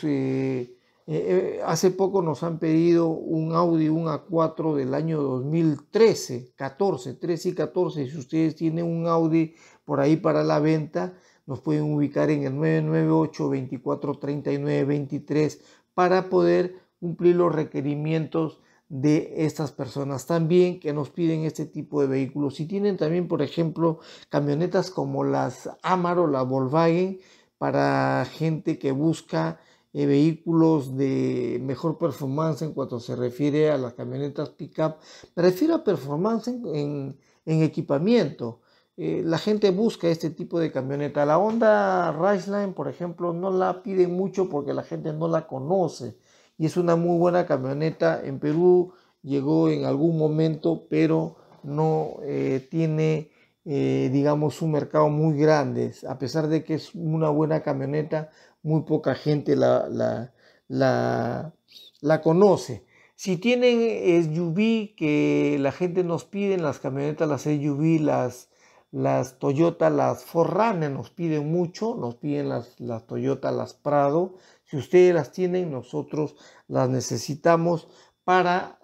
hace poco nos han pedido un Audi, un A4 del año 2013, 14, 13 y 14. Si ustedes tienen un Audi por ahí para la venta, nos pueden ubicar en el 998-2439-23 para poder cumplir los requerimientos de estas personas también que nos piden este tipo de vehículos. Si tienen también, por ejemplo, camionetas como las Amaro, la Volkswagen, para gente que busca vehículos de mejor performance en cuanto se refiere a las camionetas pickup, me refiero a performance en equipamiento. La gente busca este tipo de camioneta. La Honda Ridgeline, por ejemplo, no la piden mucho porque la gente no la conoce, y es una muy buena camioneta. En Perú llegó en algún momento, pero no tiene, digamos, un mercado muy grande. A pesar de que es una buena camioneta, muy poca gente la conoce. Si tienen SUV, que la gente nos pide, las camionetas, las SUV, las Toyota, las 4Runner nos piden mucho, nos piden las Toyota, las Prado. Si ustedes las tienen, nosotros las necesitamos para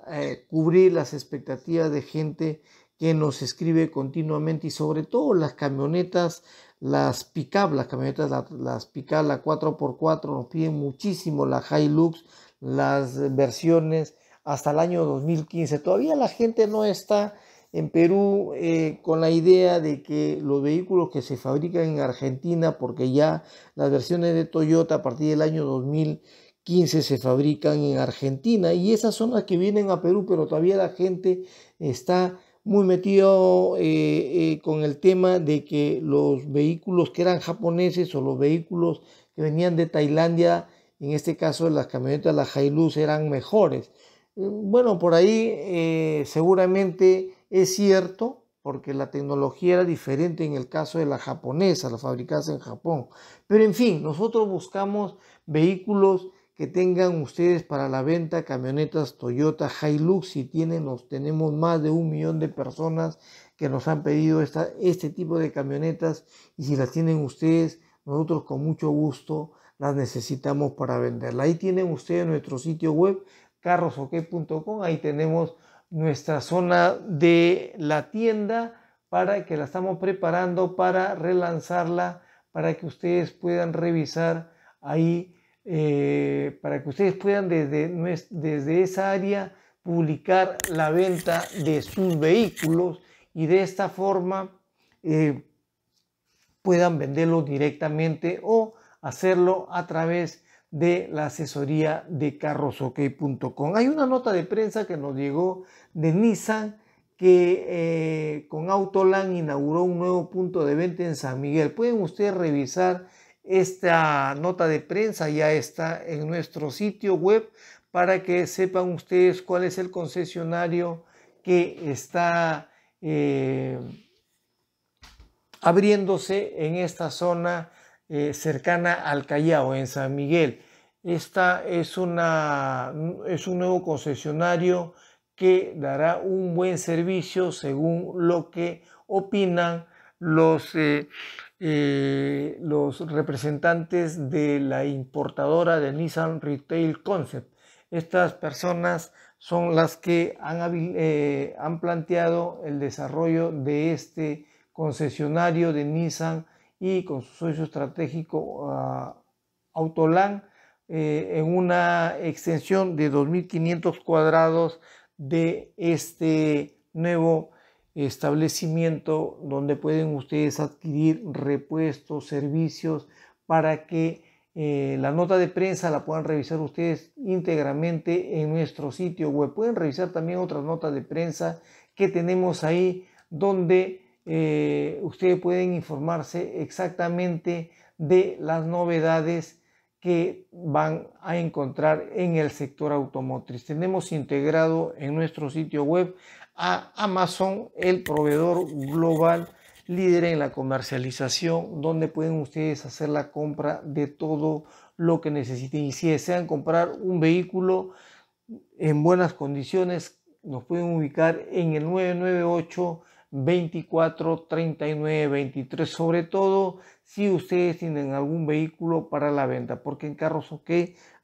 cubrir las expectativas de gente que nos escribe continuamente, y sobre todo las camionetas, las pick-up, las camionetas, las pick-up, la 4x4, nos piden muchísimo, la Hilux, las versiones hasta el año 2015. Todavía la gente no está en Perú con la idea de que los vehículos que se fabrican en Argentina, porque ya las versiones de Toyota a partir del año 2015 se fabrican en Argentina, y esas son las que vienen a Perú, pero todavía la gente está muy metido con el tema de que los vehículos que eran japoneses o los vehículos que venían de Tailandia, en este caso las camionetas, las Hilux, eran mejores. Bueno, por ahí seguramente es cierto, porque la tecnología era diferente en el caso de la japonesa, la fabricadas en Japón. Pero en fin, nosotros buscamos vehículos que tengan ustedes para la venta, camionetas Toyota Hilux. Si tienen, tenemos más de 1 millón de personas que nos han pedido este tipo de camionetas, y si las tienen ustedes, nosotros con mucho gusto las necesitamos para venderla. Ahí tienen ustedes nuestro sitio web, carrosok.com. ahí tenemos nuestra zona de la tienda, para que la estamos preparando para relanzarla, para que ustedes puedan revisar ahí, para que ustedes puedan desde esa área publicar la venta de sus vehículos, y de esta forma puedan venderlos directamente o hacerlo a través de la asesoría de carrosok.com. Hay una nota de prensa que nos llegó de Nissan, que con Autoland inauguró un nuevo punto de venta en San Miguel. Pueden ustedes revisar esta nota de prensa, ya está en nuestro sitio web, para que sepan ustedes cuál es el concesionario que está abriéndose en esta zona cercana al Callao, en San Miguel. Esta es un nuevo concesionario que dará un buen servicio, según lo que opinan los representantes de la importadora de Nissan Retail Concept. Estas personas son las que han planteado el desarrollo de este concesionario de Nissan y con su socio estratégico Autoland, en una extensión de 2.500 cuadrados de este nuevo establecimiento, donde pueden ustedes adquirir repuestos, servicios, para que la nota de prensa la puedan revisar ustedes íntegramente en nuestro sitio web. Pueden revisar también otras notas de prensa que tenemos ahí, donde ustedes pueden informarse exactamente de las novedades que van a encontrar en el sector automotriz. Tenemos integrado en nuestro sitio web a Amazon, el proveedor global líder en la comercialización, donde pueden ustedes hacer la compra de todo lo que necesiten. Y si desean comprar un vehículo en buenas condiciones, nos pueden ubicar en el 998 24 39 23, sobre todo si ustedes tienen algún vehículo para la venta, porque en Carros OK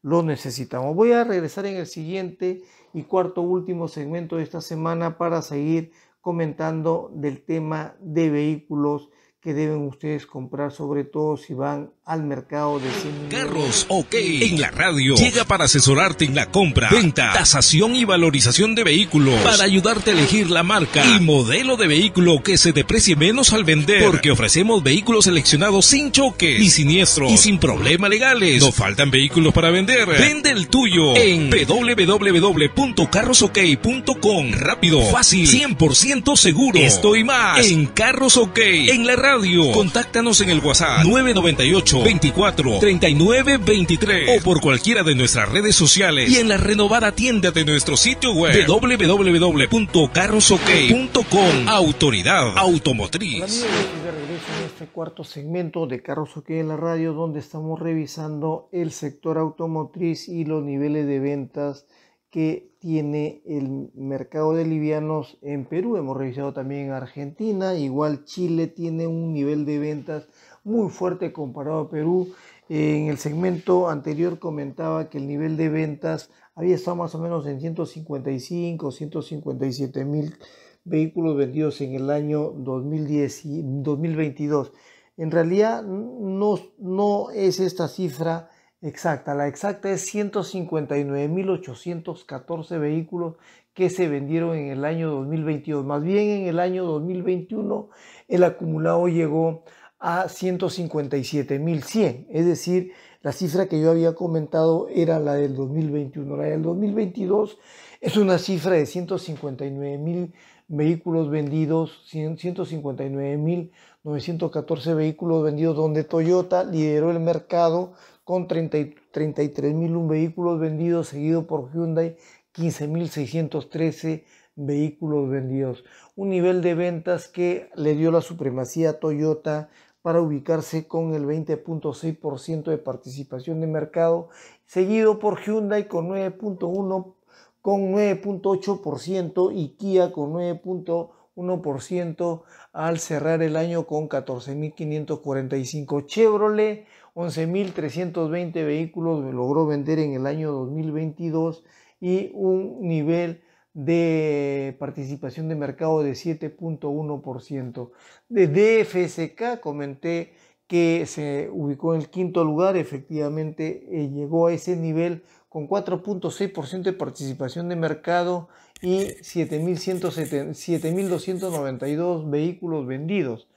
lo necesitamos. Voy a regresar en el siguiente y último segmento de esta semana para seguir comentando del tema de vehículos que deben ustedes comprar, sobre todo si van al mercado de Carros OK en la radio. Llega para asesorarte en la compra, venta, tasación y valorización de vehículos, para ayudarte a elegir la marca y modelo de vehículo que se deprecie menos al vender, porque ofrecemos vehículos seleccionados sin choques ni siniestros y sin problemas legales. No faltan vehículos para vender. Vende el tuyo en www.carrosok.com. Rápido, fácil, 100% seguro. Esto y más en Carros OK en la radio. Contáctanos en el WhatsApp 998-24-39-23 o por cualquiera de nuestras redes sociales y en la renovada tienda de nuestro sitio web www.carrosok.com. Autoridad Automotriz. De regreso en este cuarto segmento de Carros OK en la radio, donde estamos revisando el sector automotriz y los niveles de ventas que tiene el mercado de livianos en Perú. Hemos revisado también Argentina, igual Chile tiene un nivel de ventas muy fuerte comparado a Perú. En el segmento anterior comentaba que el nivel de ventas había estado más o menos en 155, 157 mil vehículos vendidos en el año 2010 y 2022. En realidad no es esta cifra exacta. La exacta es 159.814 vehículos que se vendieron en el año 2022. Más bien en el año 2021 el acumulado llegó a 157.100. Es decir, la cifra que yo había comentado era la del 2021. La del 2022 es una cifra de 159.000 vehículos vendidos, 159.914 vehículos vendidos, donde Toyota lideró el mercado con 33.001 vehículos vendidos, seguido por Hyundai, 15.613 vehículos vendidos. Un nivel de ventas que le dio la supremacía a Toyota para ubicarse con el 20.6% de participación de mercado, seguido por Hyundai con 9.8% y Kia con 9.1% al cerrar el año con 14.545. Chevrolet, 11.320 vehículos logró vender en el año 2022 y un nivel de participación de mercado de 7.1%. De DFSK comenté que se ubicó en el quinto lugar, efectivamente llegó a ese nivel con 4.6% de participación de mercado y 7.292 vehículos vendidos.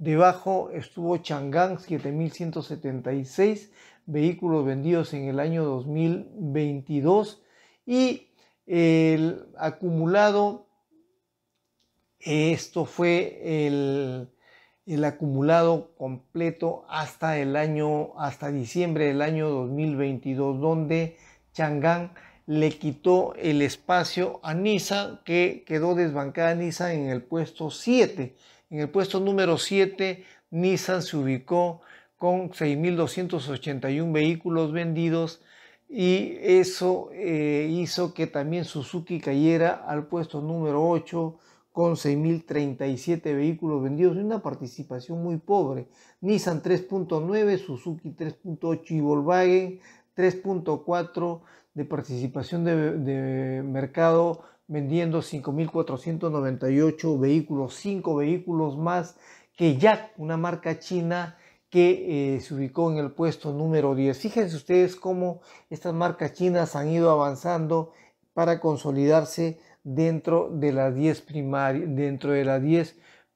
Debajo estuvo Changan, 7.176 vehículos vendidos en el año 2022 y el acumulado Esto fue el acumulado completo hasta el año, hasta diciembre del año 2022, donde Changan le quitó el espacio a Nissan, que quedó desbancada Nissan en el puesto 7. En el puesto número 7, Nissan se ubicó con 6.281 vehículos vendidos, y eso hizo que también Suzuki cayera al puesto número 8 con 6.037 vehículos vendidos, y una participación muy pobre. Nissan 3.9, Suzuki 3.8 y Volkswagen 3.4 de participación de mercado, vendiendo 5.498 vehículos, 5 vehículos más que Jack, una marca china que se ubicó en el puesto número 10. Fíjense ustedes cómo estas marcas chinas han ido avanzando para consolidarse dentro de las 10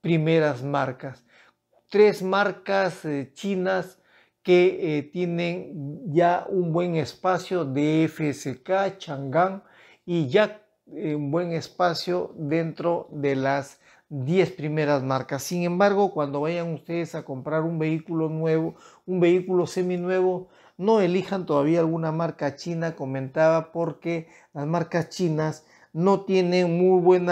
primeras marcas. 3 marcas chinas que tienen ya un buen espacio: DFSK, Changan y Jack, un buen espacio dentro de las 10 primeras marcas. Sin embargo, cuando vayan ustedes a comprar un vehículo nuevo, un vehículo seminuevo, no elijan todavía alguna marca china, comentaba, porque las marcas chinas no tienen muy buen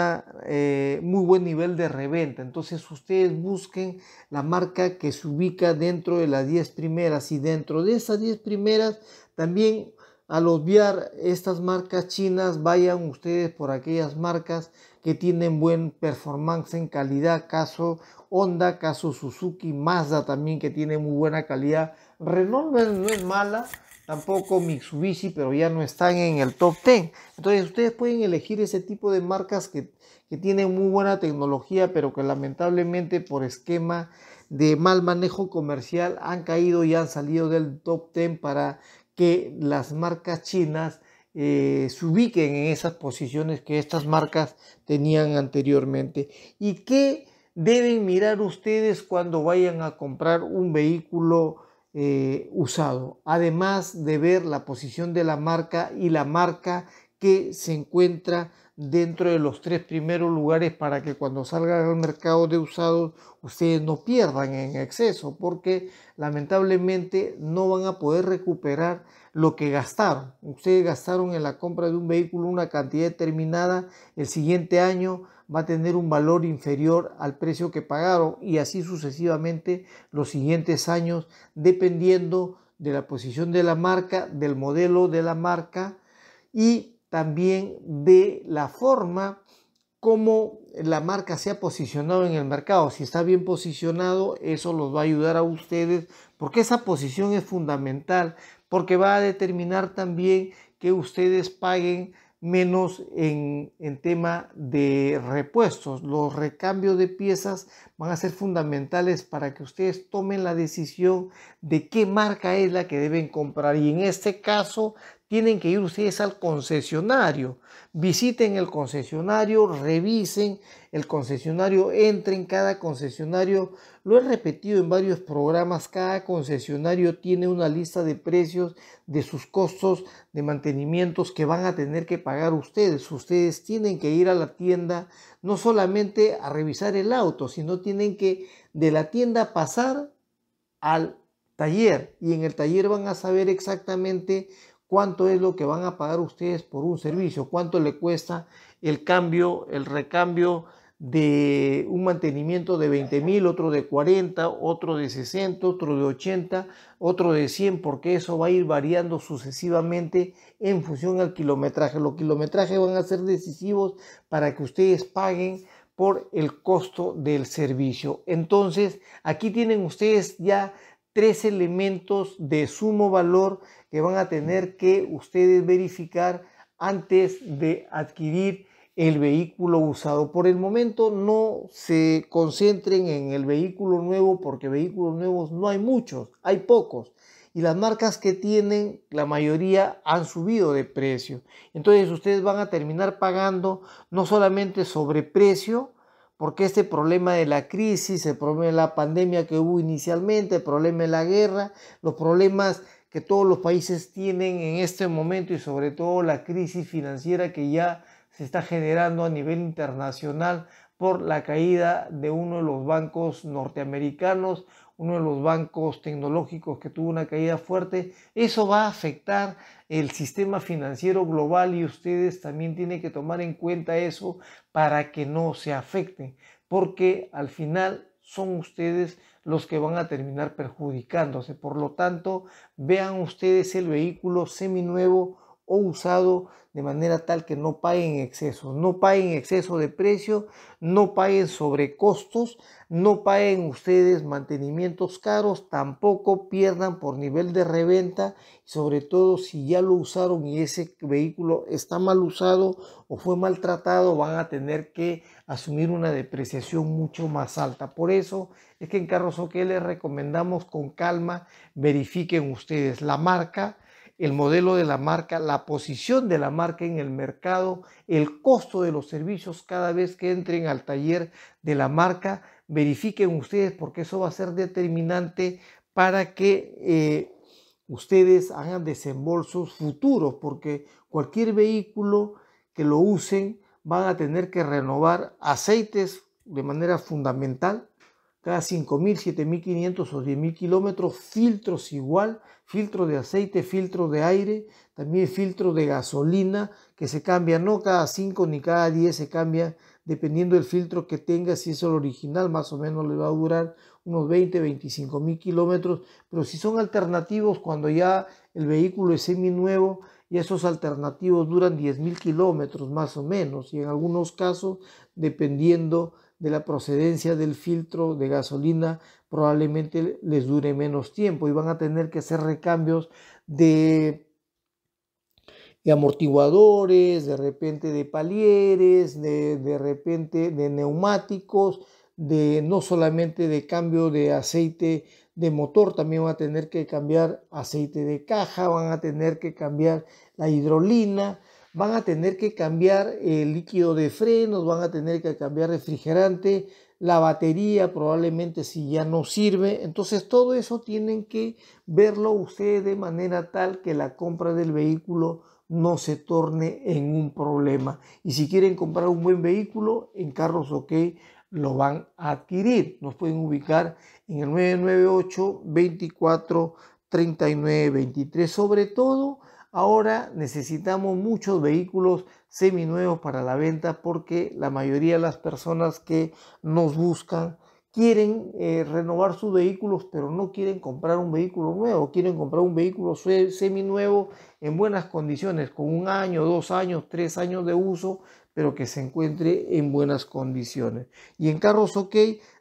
nivel de reventa. Entonces ustedes busquen la marca que se ubica dentro de las 10 primeras, y dentro de esas 10 primeras también, al obviar estas marcas chinas, vayan ustedes por aquellas marcas que tienen buen performance en calidad, caso Honda, caso Suzuki, Mazda también, que tiene muy buena calidad. Renault no es mala, tampoco Mitsubishi, pero ya no están en el top 10. Entonces ustedes pueden elegir ese tipo de marcas que tienen muy buena tecnología, pero que lamentablemente por esquema de mal manejo comercial han caído y han salido del top 10 para que las marcas chinas se ubiquen en esas posiciones que estas marcas tenían anteriormente. ¿Y qué deben mirar ustedes cuando vayan a comprar un vehículo usado? Además de ver la posición de la marca y la marca que se encuentra dentro de los 3 primeros lugares, para que cuando salgan al mercado de usados ustedes no pierdan en exceso, porque lamentablemente no van a poder recuperar lo que gastaron. Ustedes gastaron en la compra de un vehículo una cantidad determinada, el siguiente año va a tener un valor inferior al precio que pagaron, y así sucesivamente los siguientes años, dependiendo de la posición de la marca, del modelo de la marca y también de la forma como la marca se ha posicionado en el mercado. Si está bien posicionado, eso los va a ayudar a ustedes, porque esa posición es fundamental, porque va a determinar también que ustedes paguen menos en tema de repuestos. Los recambios de piezas van a ser fundamentales para que ustedes tomen la decisión de qué marca es la que deben comprar, y en este caso tienen que ir ustedes al concesionario. Visiten el concesionario, revisen el concesionario, entren. Cada concesionario, lo he repetido en varios programas, cada concesionario tiene una lista de precios de sus costos de mantenimientos que van a tener que pagar ustedes. Ustedes tienen que ir a la tienda, no solamente a revisar el auto, sino tienen que de la tienda pasar al taller, y en el taller van a saber exactamente cuánto es lo que van a pagar ustedes por un servicio, cuánto le cuesta el cambio, el recambio de un mantenimiento de 20.000, otro de 40, otro de 60, otro de 80, otro de 100, porque eso va a ir variando sucesivamente en función al kilometraje. Los kilometrajes van a ser decisivos para que ustedes paguen por el costo del servicio. Entonces, aquí tienen ustedes ya 3 elementos de sumo valor que van a tener que ustedes verificar antes de adquirir el vehículo usado. Por el momento no se concentren en el vehículo nuevo, porque vehículos nuevos no hay muchos, hay pocos. Y las marcas que tienen, la mayoría han subido de precio. Entonces ustedes van a terminar pagando no solamente sobreprecio, porque este problema de la crisis, el problema de la pandemia que hubo inicialmente, el problema de la guerra, los problemas que todos los países tienen en este momento, y sobre todo la crisis financiera que ya se está generando a nivel internacional por la caída de uno de los bancos norteamericanos, uno de los bancos tecnológicos que tuvo una caída fuerte. Eso va a afectar el sistema financiero global y ustedes también tienen que tomar en cuenta eso para que no se afecten, porque al final son ustedes los que van a terminar perjudicándose. Por lo tanto, vean ustedes el vehículo seminuevo o usado de manera tal que no paguen excesos, no paguen exceso de precio, no paguen sobrecostos, no paguen ustedes mantenimientos caros, tampoco pierdan por nivel de reventa, sobre todo si ya lo usaron y ese vehículo está mal usado o fue maltratado, van a tener que asumir una depreciación mucho más alta. Por eso es que en Carros OK les recomendamos con calma, verifiquen ustedes la marca, el modelo de la marca, la posición de la marca en el mercado, el costo de los servicios cada vez que entren al taller de la marca. Verifiquen ustedes porque eso va a ser determinante para que ustedes hagan desembolsos futuros, porque cualquier vehículo que lo usen van a tener que renovar aceites de manera fundamental. Cada 5.000, 7.500 o 10.000 kilómetros, filtros igual, filtro de aceite, filtro de aire, también filtro de gasolina que se cambia, no cada 5 ni cada 10 se cambia, dependiendo del filtro que tenga, si es el original más o menos le va a durar unos 20, 25.000 kilómetros, pero si son alternativos cuando ya el vehículo es seminuevo, y esos alternativos duran 10.000 kilómetros más o menos, y en algunos casos dependiendo de la procedencia del filtro de gasolina probablemente les dure menos tiempo y van a tener que hacer recambios de amortiguadores, de repente de palieres, de repente de neumáticos, no solamente de cambio de aceite de motor, también van a tener que cambiar aceite de caja, van a tener que cambiar la hidrolina, van a tener que cambiar el líquido de frenos, van a tener que cambiar refrigerante, la batería probablemente si ya no sirve. Entonces todo eso tienen que verlo ustedes de manera tal que la compra del vehículo no se torne en un problema. Y si quieren comprar un buen vehículo, en Carros OK lo van a adquirir. Nos pueden ubicar en el 998-24-39-23. Sobre todo, ahora necesitamos muchos vehículos seminuevos para la venta porque la mayoría de las personas que nos buscan quieren renovar sus vehículos, pero no quieren comprar un vehículo nuevo, quieren comprar un vehículo seminuevo en buenas condiciones, con 1 año, 2 años, 3 años de uso, pero que se encuentre en buenas condiciones. Y en Carros OK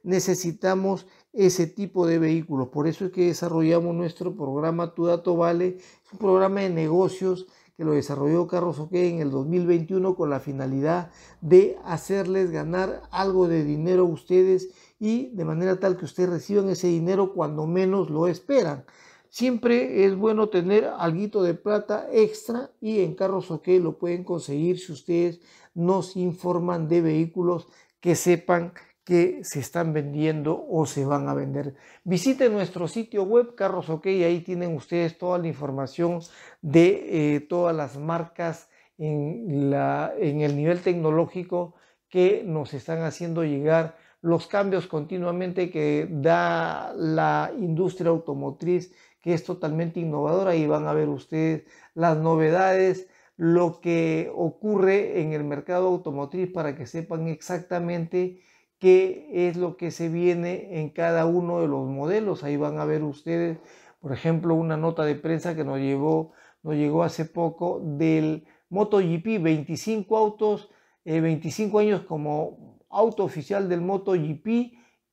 necesitamos ese tipo de vehículos. Por eso es que desarrollamos nuestro programa Tu Dato Vale, un programa de negocios que lo desarrolló Carros OK en el 2021 con la finalidad de hacerles ganar algo de dinero a ustedes y de manera tal que ustedes reciban ese dinero cuando menos lo esperan. Siempre es bueno tener alguito de plata extra y en Carros OK lo pueden conseguir si ustedes nos informan de vehículos que sepan que se están vendiendo o se van a vender. Visiten nuestro sitio web Carros OK, ahí tienen ustedes toda la información de todas las marcas en el nivel tecnológico que nos están haciendo llegar, los cambios continuamente que da la industria automotriz, que es totalmente innovadora. Ahí van a ver ustedes las novedades, lo que ocurre en el mercado automotriz para que sepan exactamente qué es lo que se viene en cada uno de los modelos. Ahí van a ver ustedes, por ejemplo, una nota de prensa que nos llegó hace poco del MotoGP, 25 autos, 25 años como auto oficial del MotoGP,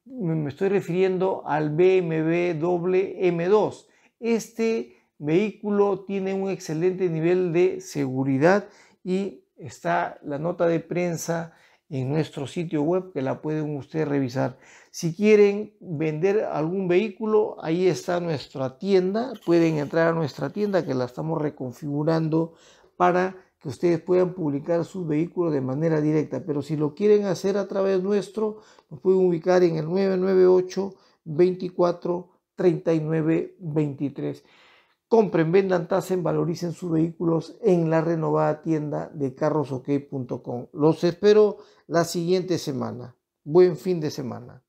me estoy refiriendo al BMW M2. Este vehículo tiene un excelente nivel de seguridad y está la nota de prensa en nuestro sitio web que la pueden ustedes revisar. Si quieren vender algún vehículo, ahí está nuestra tienda, pueden entrar a nuestra tienda que la estamos reconfigurando para que ustedes puedan publicar sus vehículos de manera directa, pero si lo quieren hacer a través nuestro, nos pueden ubicar en el 998-24-39-23. Compren, vendan, tasen, valoricen sus vehículos en la renovada tienda de carrosok.com. Los espero la siguiente semana. Buen fin de semana.